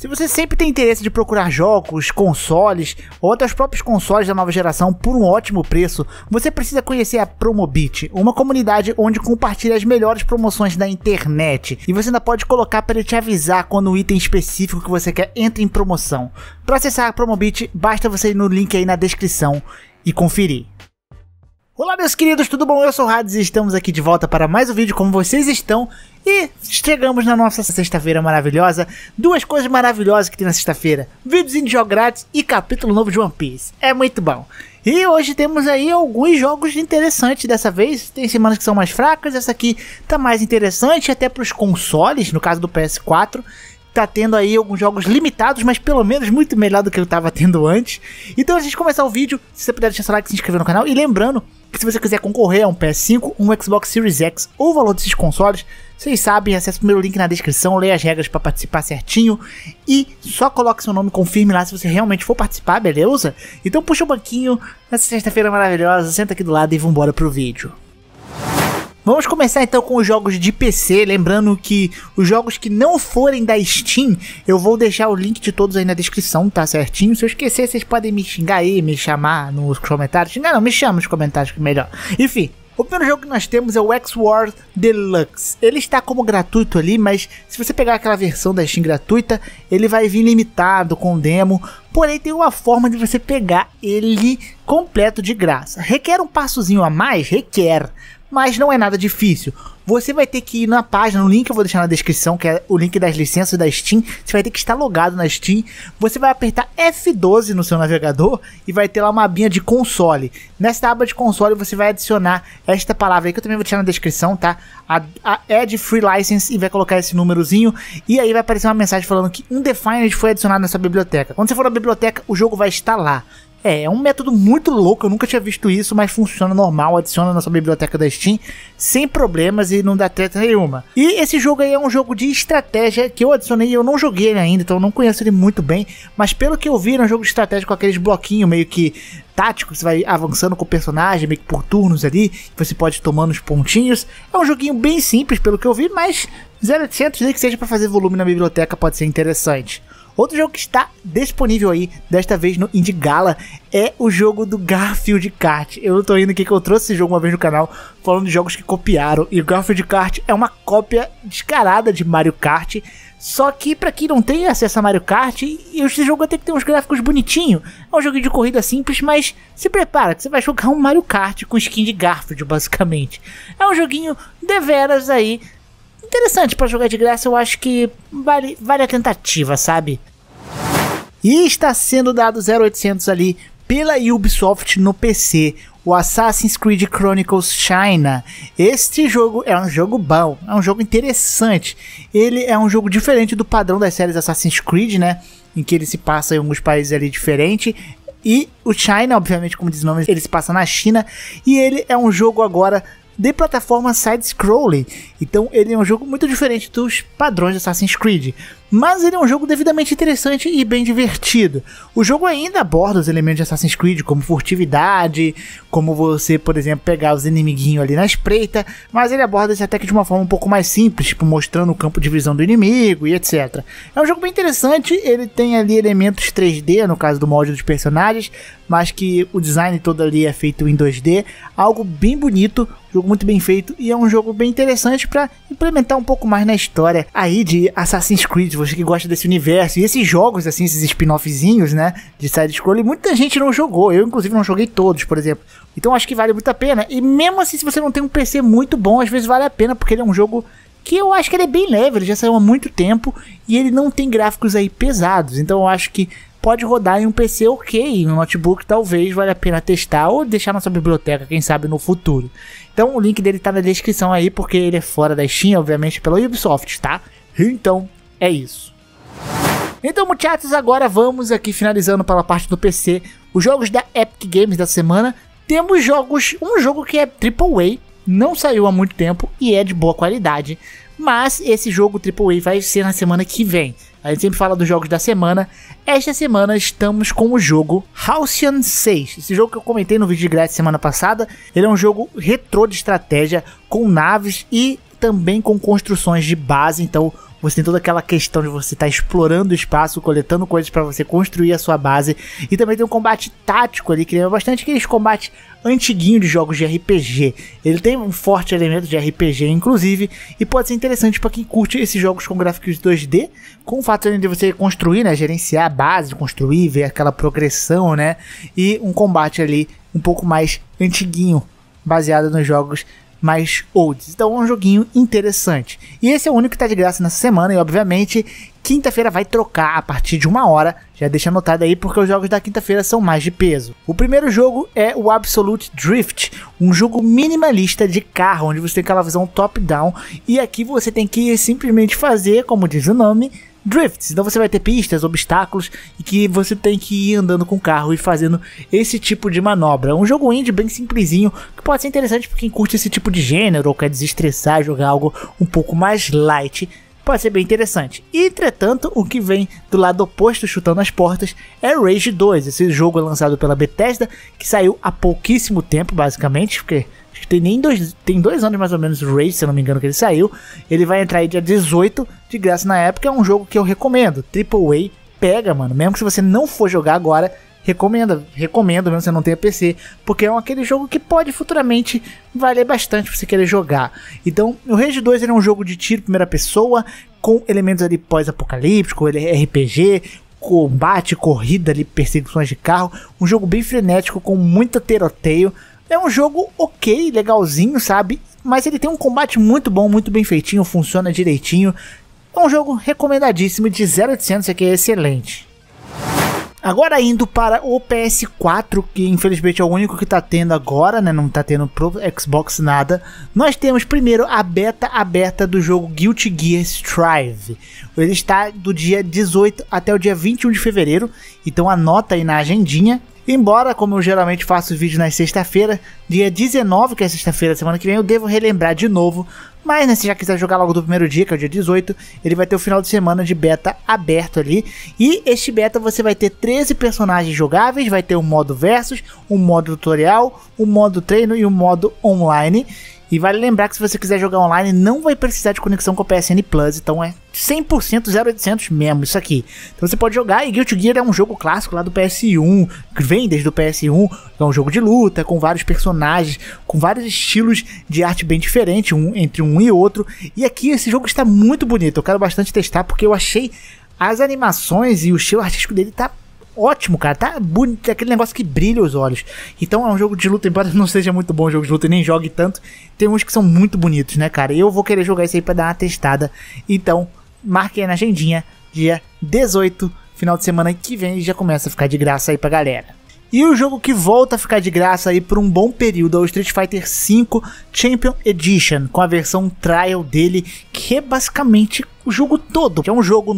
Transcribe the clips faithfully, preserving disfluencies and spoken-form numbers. Se você sempre tem interesse de procurar jogos, consoles ou até os próprios consoles da nova geração por um ótimo preço, você precisa conhecer a Promobit, uma comunidade onde compartilha as melhores promoções da internet e você ainda pode colocar para ele te avisar quando um item específico que você quer entra em promoção. Para acessar a Promobit, basta você ir no link aí na descrição e conferir. Olá meus queridos, tudo bom? Eu sou o Hades e estamos aqui de volta para mais um vídeo, como vocês estão. E chegamos na nossa sexta-feira maravilhosa. Duas coisas maravilhosas que tem na sexta-feira: vídeozinho de jogo grátis e capítulo novo de One Piece. É muito bom. E hoje temos aí alguns jogos interessantes dessa vez. Tem semanas que são mais fracas, essa aqui tá mais interessante até para os consoles, no caso do P S quatro. Tá tendo aí alguns jogos limitados, mas pelo menos muito melhor do que eu tava tendo antes. Então, antes de começar o vídeo, se você puder deixar seu like e se inscrever no canal. E lembrando que se você quiser concorrer a um P S cinco, um Xbox Series X ou o valor desses consoles, vocês sabem, acesse o primeiro link na descrição, leia as regras para participar certinho e só coloque seu nome, confirme lá se você realmente for participar, beleza? Então puxa o banquinho nessa sexta-feira maravilhosa, senta aqui do lado e vambora pro vídeo. Vamos começar então com os jogos de P C, lembrando que os jogos que não forem da Steam, eu vou deixar o link de todos aí na descrição, tá certinho? Se eu esquecer, vocês podem me xingar aí, me chamar nos comentários, xingar não, me chama nos comentários que é melhor, enfim. O primeiro jogo que nós temos é o X-War Deluxe. Ele está como gratuito ali, mas se você pegar aquela versão da Steam gratuita, ele vai vir limitado com demo. Porém, tem uma forma de você pegar ele completo de graça. Requer um passozinho a mais? Requer. Mas não é nada difícil. Você vai ter que ir na página, no link que eu vou deixar na descrição, que é o link das licenças da Steam. Você vai ter que estar logado na Steam. Você vai apertar F doze no seu navegador e vai ter lá uma abinha de console. Nessa aba de console você vai adicionar esta palavra aí, que eu também vou deixar na descrição, tá? A, a AddFreeLicense, e vai colocar esse númerozinho. E aí vai aparecer uma mensagem falando que Undefined foi adicionado nessa biblioteca. Quando você for na biblioteca, o jogo vai estar lá. É, é um método muito louco, eu nunca tinha visto isso, mas funciona normal, adiciona na sua biblioteca da Steam, sem problemas e não dá treta nenhuma. E esse jogo aí é um jogo de estratégia que eu adicionei e eu não joguei ele ainda, então eu não conheço ele muito bem, mas pelo que eu vi, é um jogo de estratégia com aqueles bloquinhos meio que tático, você vai avançando com o personagem, meio que por turnos ali, você pode ir tomando os pontinhos. É um joguinho bem simples pelo que eu vi, mas zero oitocentos nem que seja para fazer volume na biblioteca pode ser interessante. Outro jogo que está disponível aí, desta vez no IndieGala, é o jogo do Garfield Kart. Eu não tô indo aqui que eu trouxe esse jogo uma vez no canal, falando de jogos que copiaram. E o Garfield Kart é uma cópia descarada de Mario Kart. Só que pra quem não tem acesso a Mario Kart, esse jogo vai ter que ter uns gráficos bonitinhos. É um jogo de corrida simples, mas se prepara que você vai jogar um Mario Kart com skin de Garfield, basicamente. É um joguinho deveras aí interessante pra jogar de graça, eu acho que vale, vale a tentativa, sabe? E está sendo dado zero oitocentos ali pela Ubisoft no P C, o Assassin's Creed Chronicles China. Este jogo é um jogo bom, é um jogo interessante. Ele é um jogo diferente do padrão das séries Assassin's Creed, né? Em que ele se passa em alguns países ali diferentes. E o China, obviamente, como diz o nome, ele se passa na China. E ele é um jogo agora de plataforma side-scrolling, então ele é um jogo muito diferente dos padrões de Assassin's Creed, mas ele é um jogo devidamente interessante e bem divertido. O jogo ainda aborda os elementos de Assassin's Creed, como furtividade, como você, por exemplo, pegar os inimiguinhos ali na espreita, mas ele aborda isso até que de uma forma um pouco mais simples, tipo mostrando o campo de visão do inimigo e etcétera. É um jogo bem interessante, ele tem ali elementos três D, no caso do molde dos personagens, mas que o design todo ali é feito em dois D, algo bem bonito, jogo muito bem feito, e é um jogo bem interessante para implementar um pouco mais na história aí de Assassin's Creed, você que gosta desse universo, e esses jogos assim, esses spin-offzinhos, né, de side-scroll, muita gente não jogou, eu inclusive não joguei todos, por exemplo, então acho que vale muito a pena, e mesmo assim se você não tem um P C muito bom, às vezes vale a pena, porque ele é um jogo que eu acho que ele é bem leve, ele já saiu há muito tempo, e ele não tem gráficos aí pesados, então eu acho que pode rodar em um P C ok, no notebook talvez valha a pena testar ou deixar na sua biblioteca, quem sabe no futuro. Então o link dele tá na descrição aí, porque ele é fora da Steam, obviamente pela Ubisoft, tá? Então é isso. Então muchachos, agora vamos aqui finalizando pela parte do P C, os jogos da Epic Games da semana. Temos jogos, um jogo que é triplo A, não saiu há muito tempo e é de boa qualidade, mas esse jogo triplo A vai ser na semana que vem. A gente sempre fala dos jogos da semana. Esta semana estamos com o jogo Halcyon seis. Esse jogo que eu comentei no vídeo de grátis semana passada. Ele é um jogo retrô de estratégia com naves e também com construções de base. Então Você tem toda aquela questão de você estar explorando o espaço, coletando coisas para você construir a sua base. E também tem um combate tático ali, que lembra bastante aqueles combates antiguinhos de jogos de R P G. Ele tem um forte elemento de R P G, inclusive, e pode ser interessante para quem curte esses jogos com gráficos dois D, com o fato de você construir, né, gerenciar a base, construir, ver aquela progressão, né, e um combate ali um pouco mais antiguinho, baseado nos jogos mais olds. Então é um joguinho interessante. E esse é o único que está de graça nessa semana. E obviamente quinta-feira vai trocar a partir de uma hora. Já deixa anotado aí, porque os jogos da quinta-feira são mais de peso. O primeiro jogo é o Absolute Drift, um jogo minimalista de carro, onde você tem aquela visão top-down. E aqui você tem que simplesmente fazer, como diz o nome, drifts. Então você vai ter pistas, obstáculos, e que você tem que ir andando com o carro e fazendo esse tipo de manobra. É um jogo indie bem simplesinho, que pode ser interessante para quem curte esse tipo de gênero, ou quer desestressar, jogar algo um pouco mais light. Pode ser bem interessante. E, entretanto, o que vem do lado oposto, chutando as portas, é Rage dois. Esse jogo é lançado pela Bethesda, que saiu há pouquíssimo tempo, basicamente, porque acho que tem nem dois, tem dois anos mais ou menos o Rage, se eu não me engano, que ele saiu. Ele vai entrar aí dia dezoito, de graça na época. É um jogo que eu recomendo. Triple A, pega, mano. Mesmo que se você não for jogar agora, recomenda, recomendo, mesmo que você não tenha P C, porque é um, aquele jogo que pode futuramente valer bastante pra você querer jogar. Então, o Rage dois ele é um jogo de tiro, primeira pessoa, com elementos ali pós-apocalíptico, ele é R P G, combate, corrida ali, perseguições de carro, um jogo bem frenético, com muito tiroteio. É um jogo ok, legalzinho, sabe? Mas ele tem um combate muito bom, muito bem feitinho, funciona direitinho. É um jogo recomendadíssimo, de zero a oitocentos, isso aqui é excelente. Agora indo para o P S quatro, que infelizmente é o único que está tendo agora, né? Não está tendo pro Xbox nada. Nós temos primeiro a beta aberta do jogo Guilty Gear Strive. Ele está do dia dezoito até o dia vinte e um de fevereiro, então anota aí na agendinha. Embora, como eu geralmente faço vídeo na sexta-feira, dia dezenove, que é sexta-feira, semana que vem, eu devo relembrar de novo. Mas, né, se já quiser jogar logo do primeiro dia, que é o dia dezoito, ele vai ter o final de semana de beta aberto ali. E este beta você vai ter treze personagens jogáveis, vai ter um modo versus, um modo tutorial, um modo treino e um modo online. E vale lembrar que se você quiser jogar online, não vai precisar de conexão com o P S N Plus, então é cem por cento zero oitocentos mesmo isso aqui. Então você pode jogar, e Guilty Gear é um jogo clássico lá do P S um, que vem desde o P S um, é um jogo de luta, com vários personagens, com vários estilos de arte bem diferente, um, entre um e outro. E aqui esse jogo está muito bonito, eu quero bastante testar, porque eu achei as animações e o estilo artístico dele tá ótimo, cara, tá bonito, é aquele negócio que brilha os olhos. Então é um jogo de luta, embora não seja muito bom o jogo de luta e nem jogue tanto, tem uns que são muito bonitos, né, cara? Eu vou querer jogar isso aí pra dar uma testada. Então, marque aí na agendinha, dia dezoito, final de semana que vem, e já começa a ficar de graça aí pra galera. E o jogo que volta a ficar de graça aí por um bom período é o Street Fighter cinco Champion Edition, com a versão trial dele, que é basicamente o jogo todo, que é um jogo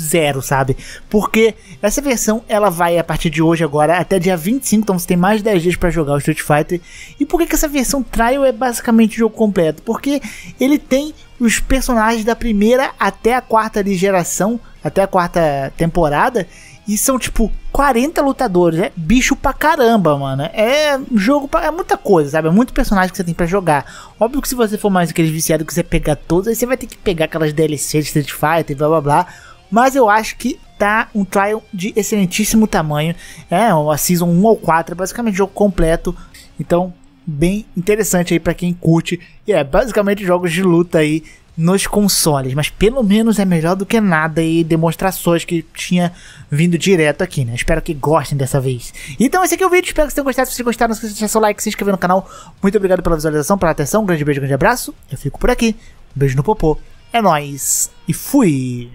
zero, sabe? Porque essa versão, ela vai a partir de hoje agora até dia vinte e cinco, então você tem mais de dez dias para jogar o Street Fighter. E por que que essa versão trial é basicamente o jogo completo? Porque ele tem os personagens da primeira até a quarta de geração, até a quarta temporada, e são tipo quarenta lutadores, é bicho pra caramba, mano. É jogo, pra, é muita coisa, sabe? É muito personagem que você tem pra jogar. Óbvio que se você for mais aqueles viciados que você pegar todos, aí você vai ter que pegar aquelas D L C de Street Fighter e blá blá blá. Mas eu acho que tá um trial de excelentíssimo tamanho. É uma Season um ou quatro, é basicamente jogo completo. Então, bem interessante aí pra quem curte. E é basicamente jogos de luta aí nos consoles. Mas pelo menos é melhor do que nada, e demonstrações que tinha vindo direto aqui, né? Espero que gostem dessa vez. Então esse aqui é o vídeo, espero que vocês tenham gostado. Se vocês gostaram, não esqueça de deixar seu like, se inscrever no canal. Muito obrigado pela visualização, pela atenção. Um grande beijo, um grande abraço. Eu fico por aqui. Um beijo no popô. É nóis. E fui!